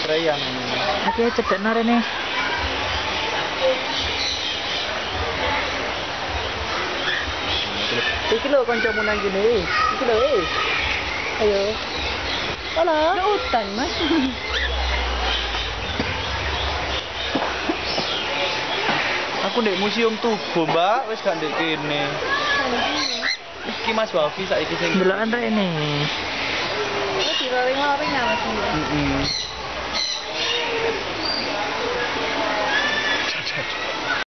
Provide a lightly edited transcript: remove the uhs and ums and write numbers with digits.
Perayaan ini. Okey, cepat nak ni. Ikilo kancam munang gini. Ikilo eh. Ayo. Alah. Ke hutan mas. Aku dek museum tu bomba wis gak dek kene. Iki Mas Wafi saiki sing delokan rek ne. Wis diroring-roring nah Mas. Heeh.